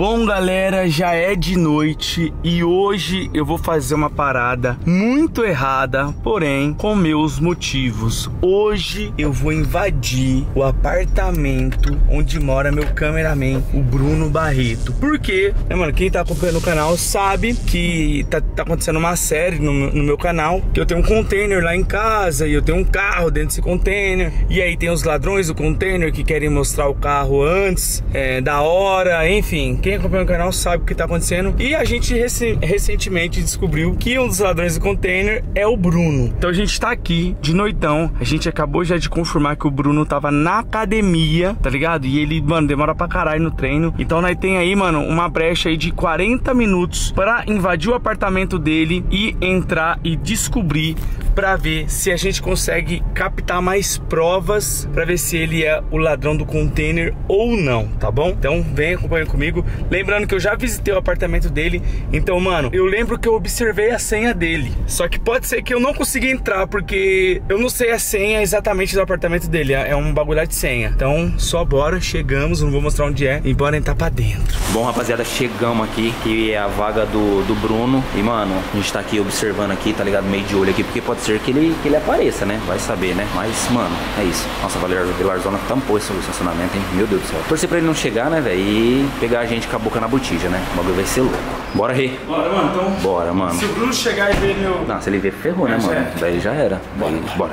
Bom, galera, já é de noite e hoje eu vou fazer uma parada muito errada, porém com meus motivos. Hoje eu vou invadir o apartamento onde mora meu cameraman, o Bruno Barreto. Por quê? Né, mano, quem tá acompanhando o canal sabe que tá acontecendo uma série no meu canal, que eu tenho um container lá em casa e eu tenho um carro dentro desse container. E aí tem os ladrões do container que querem mostrar o carro antes da hora, enfim. Quem acompanha o canal sabe o que tá acontecendo. E a gente recentemente descobriu que um dos ladrões do container é o Bruno. Então a gente tá aqui de noitão. A gente acabou já de confirmar que o Bruno tava na academia, tá ligado? E ele, mano, demora pra caralho no treino. Então nós tem aí, mano, uma brecha aí de 40 minutos pra invadir o apartamento dele e entrar e descobrir, pra ver se a gente consegue captar mais provas, pra ver se ele é o ladrão do container ou não, tá bom? Então vem, acompanha comigo. Lembrando que eu já visitei o apartamento dele. Então, mano, eu lembro que eu observei a senha dele, só que pode ser que eu não consiga entrar, porque eu não sei a senha exatamente do apartamento dele. É um bagulho de senha. Então só bora, chegamos, não vou mostrar onde é, e bora entrar pra dentro. Bom, rapaziada, chegamos aqui, que é a vaga do Bruno. E, mano, a gente tá aqui observando aqui, tá ligado? Meio de olho aqui, porque pode ser que ele apareça, né? Vai saber, né? Mas, mano, é isso. Nossa, a Vilarzona tampou esse estacionamento, hein? Meu Deus do céu. Torcer pra ele não chegar, né, velho? E pegar a gente com a boca na botija, né? O bagulho vai ser louco. Bora, Rê. Bora, mano, então. Bora, mano. Se o Bruno chegar e ver meu... Não, se ele ver, ferrou, né, mano? É. Daí já era. Bora, bora.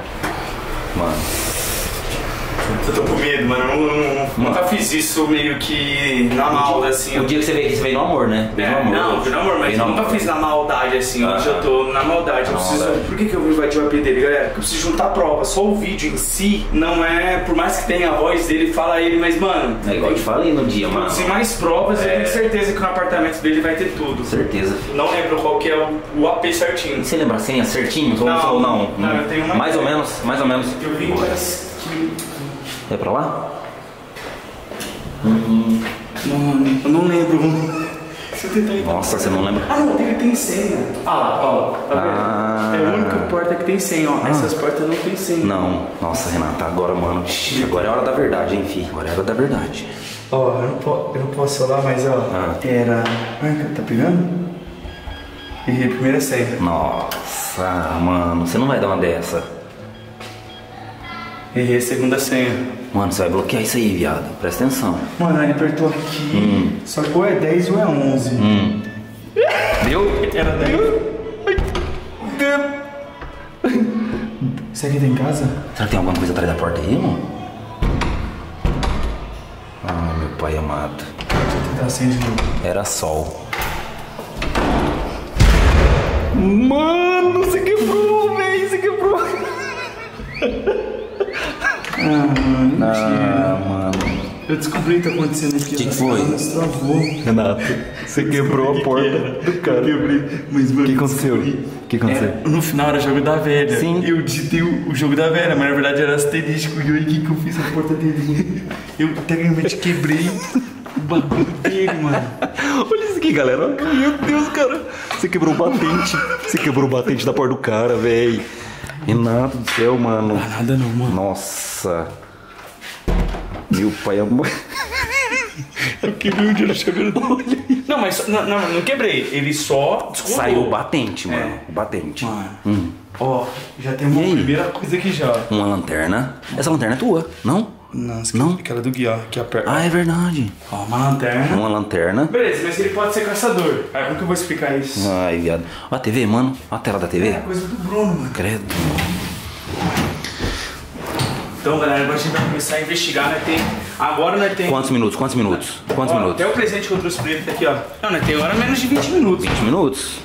Mano. Eu tô com medo, mano. Eu nunca fiz isso meio que na maldade, assim. O dia que você veio aqui, você veio no amor, né? É, no amor, não, veio no amor, mas eu nunca fiz na maldade, assim. Hoje eu tô na maldade. Por que eu vou invadir o AP dele, galera? Porque eu preciso juntar prova. Só o vídeo em si não é... Por mais que tenha a voz dele, fala ele, mas, mano... É igual eu te falei no dia, mano. Se mais provas, eu tenho certeza que no apartamento dele vai ter tudo. Certeza. Não lembro qual que é o AP certinho. Você lembra a senha certinho? Não, ou não? Não, eu tenho uma... Mais ou menos, mais ou menos. Eu vi, parece que... É pra lá? Mano, eu não lembro. Nossa, você não lembra? Ah, não, tem senha. Ah, tá vendo? É a única porta que tem senha, ó. Essas portas não tem senha. Não. Nossa, Renata, agora, mano. Agora é a hora da verdade, hein, filho. Agora é a hora da verdade. Ó, eu não posso falar, mas, ó. Era... Ah, tá pegando? Errei a primeira senha. Nossa, mano. Você não vai dar uma dessa. Errei a segunda senha. Mano, você vai bloquear isso aí, viado. Presta atenção. Mano, ele apertou aqui. Só que ou é 10 ou é 11. Deu? Era 10. Deu. Será que tá em casa? Será que tem alguma coisa atrás da porta aí, mano? Ah, meu pai amado. Vou tentar a senha de novo. Era sol. Mano, você quebrou, velho. Você quebrou. Ah, mano. Eu descobri o que tá acontecendo aqui. O que foi? Travou. Renato, você quebrou a porta do cara. Quebrei. Mas, mano, o que aconteceu? No final era jogo da velha. Sim. Eu digitei o jogo da velha, mas na verdade era asterisco. E aí que eu fiz a porta dele. Eu tecnicamente quebrei o bagulho dele, mano. Olha isso aqui, galera. Meu Deus, cara. Você quebrou o batente. Você quebrou o batente da porta do cara, velho. Renato do céu, mano. Não, nada não, mano. Nossa. Meu pai amor. Eu quebrei o dinheiro do chaveiro do olho. Não, mas não quebrei. Ele só descolou. Saiu batente, mano. Batente. Ó, já tem uma primeira coisa aqui já. Uma lanterna. Essa lanterna é tua, não? Não, aquela do Gui, ó, que aperta. Ah, é verdade. Ó, uma lanterna. Uma lanterna. Beleza, mas ele pode ser caçador. Aí como que eu vou explicar isso? Ai, viado. Ó a TV, mano. Ó a tela da TV. É coisa do Bruno, mano. Credo. Então, galera, agora a gente vai começar a investigar, né? Agora nós temos... Quantos minutos? Até o presente que eu trouxe pra ele tá aqui, ó. Não, nós temos agora menos de 20 minutos. 20 minutos?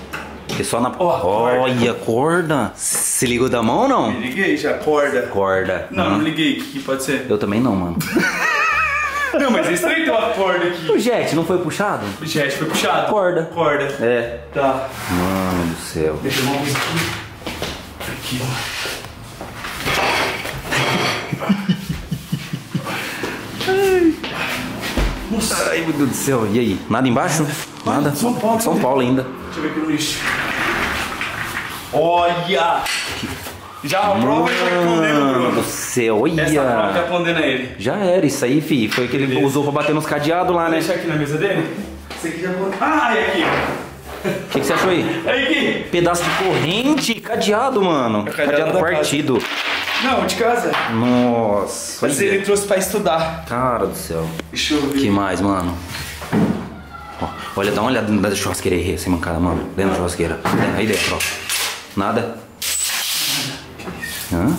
Porque só na... Olha, corda. Se ligou da mão ou não? Me liguei já, corda. Corda. Não, não liguei. O que pode ser? Eu também não, mano. Não, mas eles também tem uma corda aqui. O jet não foi puxado? O jet foi puxado. Corda. Corda. É. Tá. Mano do céu. Deixa eu mostrar aqui. Aqui, ó. Nossa. Ai, meu Deus do céu. E aí? Nada embaixo? Nada. São Paulo. São Paulo ainda. Deixa eu ver aqui no lixo. Olha! Já a prova já respondendo o Bruno. Do céu, olha! Essa prova já respondendo a ele. Já era, isso aí, fi. Foi que ele usou pra bater nos cadeados lá, né? Deixa aqui na mesa dele. Esse aqui já foi. Ah, é aqui. O que você achou aí? É aqui. Pedaço de corrente, cadeado, mano. É cadeado partido. Casa. Não, de casa. Nossa. Mas ele trouxe pra estudar. Cara do céu. Deixa eu ver. Que mais, mano? Ó, olha, dá uma olhada dentro da churrasqueira aí, sem mancada, mano. Dentro da churrasqueira. Aí dentro, ó. Nada. Hã?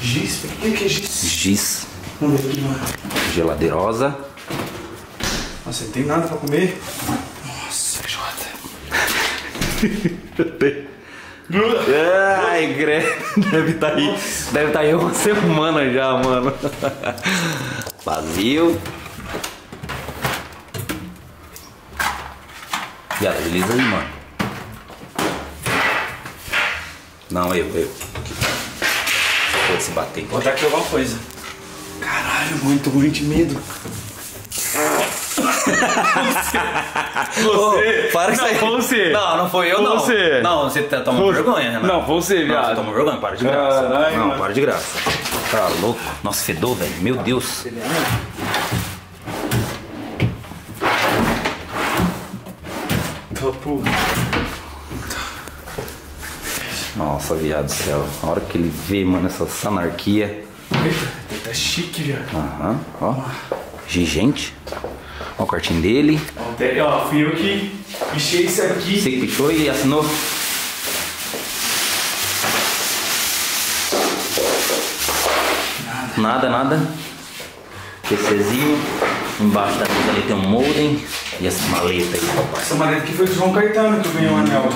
Giz? O que é giz? Giz. Vamos ver aqui, mano. Geladeirosa. Nossa, não tem nada pra comer. Nossa, Jota. Ai, greve. Deve tá aí. Nossa. Deve tá aí uma semana já, mano. Vazio. E ela, beleza aí, mano. Não, eu. Pode se bater. Vou dar aqui alguma coisa. Caralho, muito ruim de medo. Você. Oh, para que você. Não, você. Não foi eu, não. Você. Não, você tá tomando vergonha, Renato. Não, você, viado. Você tomou vergonha, para de graça. Caralho, não, mano. Para de graça. Tá louco. Nossa, fedor, velho. Meu Deus. Tô porra. Nossa, viado do céu. A hora que ele vê, mano, essa anarquia. Eita, tá chique, viado. Aham, ó. Gigante. Ó o quartinho dele. Ó, fui eu que pichei isso aqui. Você que pichou e assinou. Nada. PCzinho. Embaixo da mesa ali tem um molden. E essa maleta aí, papai. Essa maleta aqui foi do João Caetano que ganhou o anel.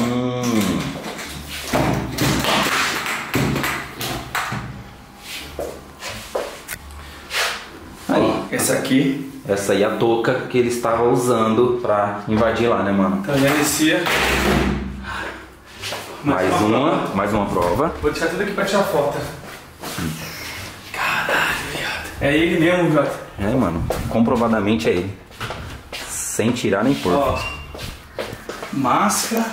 Essa aqui. Essa aí é a touca que ele estava usando pra invadir lá, né, mano? Então já inicia. Mais uma prova. Vou tirar tudo aqui pra tirar foto. Caralho, viado. É ele mesmo, viado. É, mano. Comprovadamente é ele. Sem tirar nem pôr. Ó. Máscara.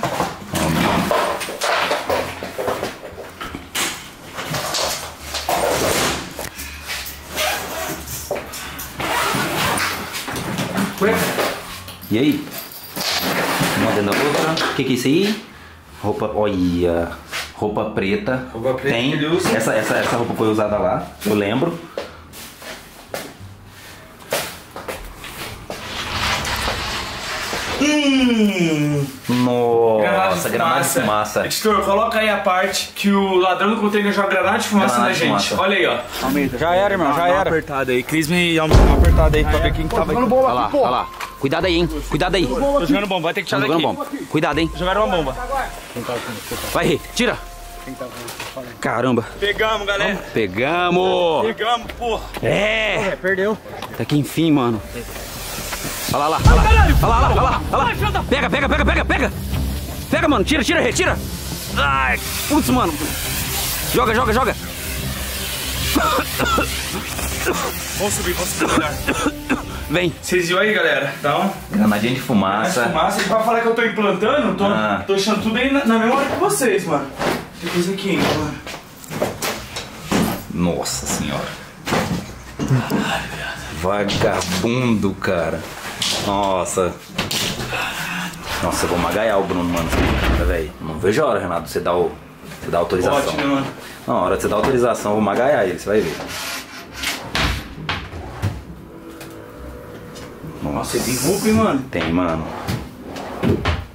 E aí? Uma dentro da outra. O que é isso aí? Roupa. Olha. Roupa preta. Roupa preta. Tem. Essa roupa foi usada lá, eu lembro. Nossa, granada de fumaça. Editor, coloca aí a parte que o ladrão do container joga granada de fumaça na gente. Olha aí, ó. Já era, irmão, já era. Apertada aí. Cris me dá uma apertada aí pra ver quem tava aqui. Olha lá. Cuidado aí, hein. Cuidado aí. Tô jogando bomba, vai ter que tirar daqui. Cuidado, hein. Jogaram uma bomba. Vai, tira. Caramba. Pegamos, galera. Pegamos, porra. É. Perdeu. Até que enfim, mano. Olha lá, olha lá. Pega. Pega, mano. Tira. Ai, putz, mano. Joga. Vamos subir, melhor. Vem. Vocês viram aí, galera? Dá um... Granadinha de fumaça. E pra falar que eu tô implantando, tô achando tudo aí na memória de vocês, mano. Tem coisa aqui, mano. Nossa senhora. Vagabundo, cara. Nossa, eu vou magaiar o Bruno, mano. Véi, não vejo a hora, Renato, você dá autorização. Ótimo, mano. Na hora de você dar autorização, eu vou magaiar ele, você vai ver. Nossa, tem roupa, hein, mano? Tem, mano.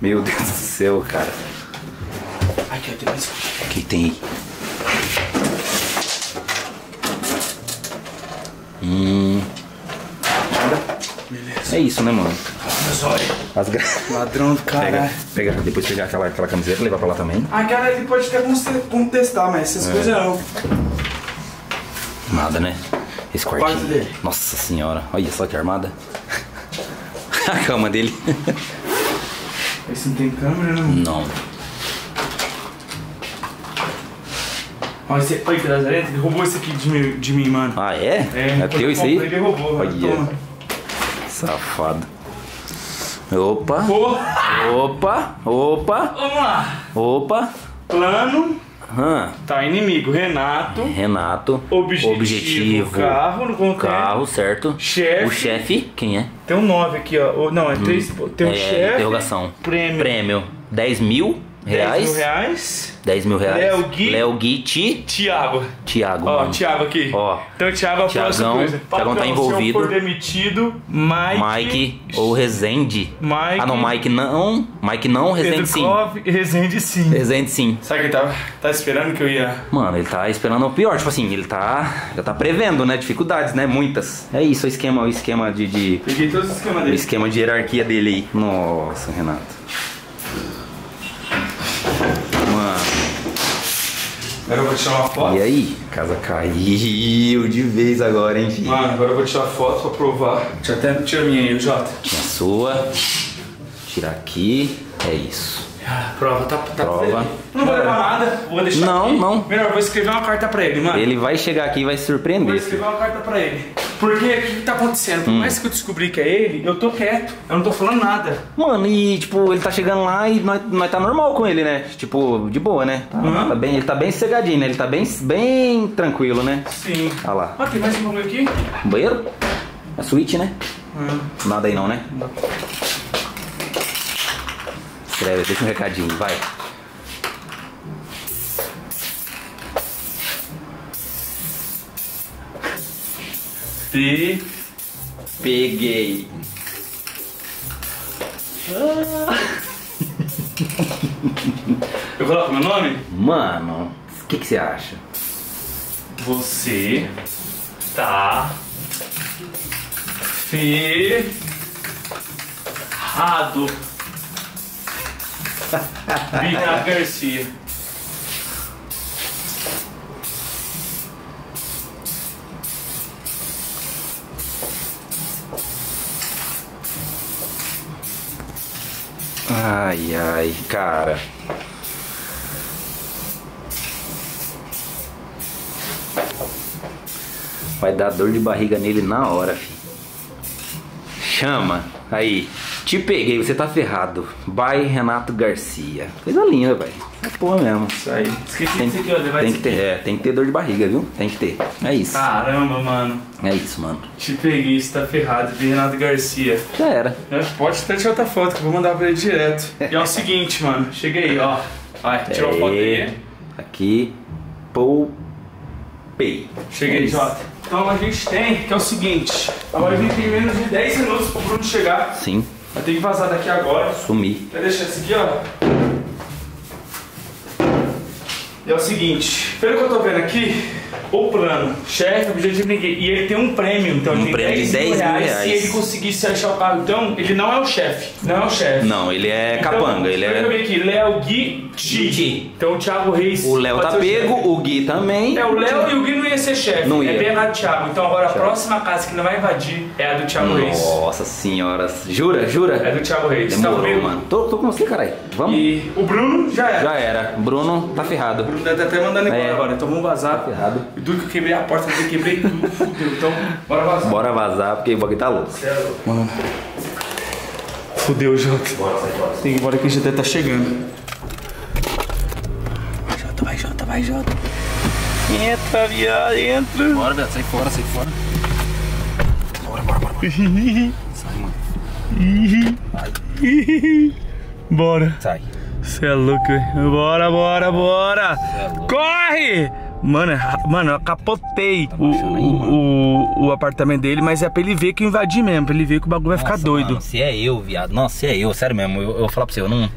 Meu Deus do céu, cara. Aqui, ó, tem mais coisa. O que tem aí? É isso, né, mano? Ladrão do cara. Pega, depois pegar aquela camiseta e levar pra lá também. Ah, cara, ele pode até contestar, mas essas coisas não. Nada, né? Esse quartinho dele. Nossa senhora, olha só que armada. A cama dele. Esse não tem câmera, não? Não. Olha esse aqui, ele roubou esse aqui de mim, mano. Ah, é? É teu isso aí? Ele roubou, mano. Safado. Opa. Vamos lá. Plano. Tá, inimigo. Renato. Objetivo. Carro, certo. Chefe. O chefe, quem é? Tem um 9 aqui, ó. Não, é 3. Tem um chefe. Interrogação. Prêmio. 10 mil reais. 10 mil reais. 10 mil reais. Léo Gui Tiago. Ó, Tiago aqui. Ó. Então, Tiago é a próxima coisa. Tiagão tá envolvido. Se for demitido, Mike ou Rezende. Mike. Ah, não, Mike não, Rezende sim. Rezende sim. Rezende sim. Sabe que ele tá esperando que eu ia... Mano, ele tá esperando o pior. Tipo assim, ele já tá prevendo, né? Dificuldades, né? Muitas. É isso, o esquema de... Peguei todos os esquemas dele. O esquema de hierarquia dele aí. Nossa, Renato. Agora eu vou tirar uma foto. E aí? A casa caiu de vez agora, hein, filho? Mano, agora eu vou tirar foto pra provar. Deixa eu até tirar minha aí, Jota. Tira a sua. Tirar aqui. É isso. Prova, tá prova. Não vou levar nada, vou deixar aqui. Não. Melhor, vou escrever uma carta pra ele, mano. Ele vai chegar aqui e vai se surpreender. Vou escrever uma carta pra ele. Porque o que tá acontecendo? Por mais que eu descobri que é ele, eu tô quieto. Eu não tô falando nada. Mano, e tipo, ele tá chegando lá e nós tá normal com ele, né? Tipo, de boa, né? Tá bem, ele tá bem sossegadinho, né? Ele tá bem tranquilo, né? Sim. Olha lá. Ah, tem mais um bagulho aqui? Banheiro? A suíte, né? Nada aí não, né? Não. Escreve, deixa um recadinho, vai. Peguei. Eu coloco meu nome? Mano, o que você acha? Você tá ferrado, Bruno Garcia. Ai, cara. Vai dar dor de barriga nele na hora, filho. Chama. Aí. Te peguei, você tá ferrado. By Renato Garcia. Coisa linda, velho. É porra mesmo. Isso aí. Esqueci disso aqui, ó. Tem que ter dor de barriga, viu? Tem que ter. É isso. Caramba, mano. É isso, mano. Te peguei, você tá ferrado. By Renato Garcia. Já era. Pode até tirar outra foto, que eu vou mandar pra ele direto. E é o seguinte, mano. Chega aí, ó. Vai, tirou a foto aí. Aqui. Poupei. Cheguei, Jota. Então a gente tem, que é o seguinte, agora a gente tem menos de 10 minutos pro Bruno chegar. Sim. Vai ter que vazar daqui agora. Sumir. Vai deixar isso aqui, ó. E é o seguinte, pelo que eu tô vendo aqui, o plano, chefe, objetivo ninguém. E ele tem um prêmio, então ele tem prêmio de 10 mil reais. Se ele conseguisse achar o carro, então ele não é o chefe. Não é o chefe. Não, ele é então, capanga. Ele é. Aqui, Léo, Gui, Ti. Então o Thiago Reis. O Léo tá pego, o Gui também. É, o Léo e o Gui não ia ser chefe. Não ia. É Bernardo Thiago. Então agora a próxima casa que não vai invadir é a do Thiago Reis. Nossa senhora. Jura? É do Thiago Reis. Demorou, tá mano. Tô com você, caralho. Vamos. E o Bruno já era. Bruno tá ferrado. O Bruno deve até mandando embora agora. Então vamos vazar. Tá ferrado. Duro que eu quebrei a porta, eu quebrei tudo, fudeu. Então, bora vazar. Bora vazar, porque o bagulho tá louco. Mano. Fudeu, Jota. Bora. Tem que ir embora que a gente até tá chegando. Vai, Jota. Entra, viado, entra. Bora, viado, sai fora. Bora. Sai, mano. Vai. Bora. Sai. Cê é louco, velho. Bora. Corre! Mano, eu capotei o apartamento dele, mas é pra ele ver que eu invadi mesmo, pra ele ver que o bagulho vai ficar doido. Mano, se é eu, viado. Nossa, se é eu, sério mesmo. Eu vou falar pra você, eu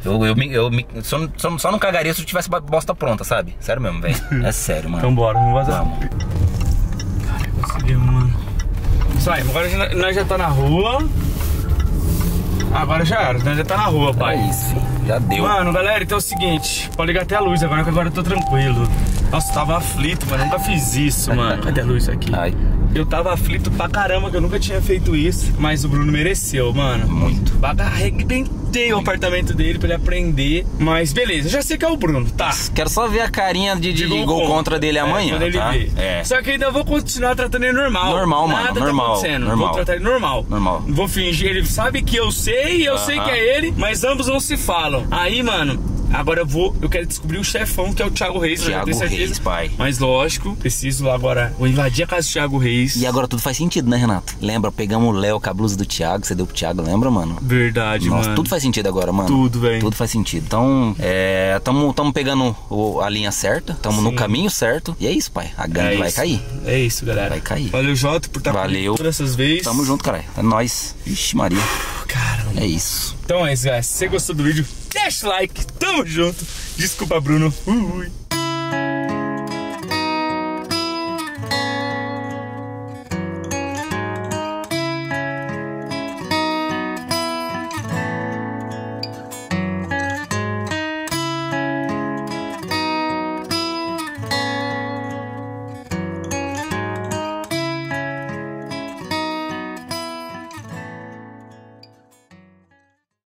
só não cagaria se eu tivesse bosta pronta, sabe? Sério mesmo, velho. É sério, mano. Então bora, vamos vazar. Caralho, conseguimos, mano. Sai, agora nós já tá na rua. Agora já era, nós já tá na rua, pai. É isso, já deu. Mano, galera, então é o seguinte, pode ligar até a luz agora, que agora eu tô tranquilo. Nossa, eu tava aflito, mas nunca fiz isso, mano. Cadê a luz aqui? Ai. Eu tava aflito pra caramba, que eu nunca tinha feito isso. Mas o Bruno mereceu, mano. Muito. Arrebentei o apartamento dele pra ele aprender. Mas beleza, eu já sei que é o Bruno, tá? Quero só ver a carinha de gol contra dele amanhã, quando ele vê. É. Só que ainda vou continuar tratando ele normal. Normal, mano. Nada normal, tá acontecendo. Normal. Vou tratar ele normal. Normal. Vou fingir, ele sabe que eu sei que é ele, mas ambos não se falam. Aí, mano... Agora eu quero descobrir o chefão, que é o Thiago Reis. Thiago Reis, pai. Mas lógico, preciso lá agora, vou invadir a casa do Thiago Reis. E agora tudo faz sentido, né, Renato? Lembra, pegamos o Léo com a blusa do Thiago, você deu pro Thiago, lembra, mano? Verdade, nossa, mano. Tudo faz sentido agora, mano. Tudo, velho. Tudo faz sentido. Então, tamo pegando a linha certa, tamo no caminho certo. E é isso, pai. A gangue vai cair. É isso, galera. Vai cair. Valeu, Jota, por estar comigo todas essas vezes. Tamo junto, caralho. É nóis. Ixi, Maria. Caramba. É isso. Então é isso, galera. Se você gostou do vídeo, deixa o like. Tamo junto. Desculpa, Bruno. Ui.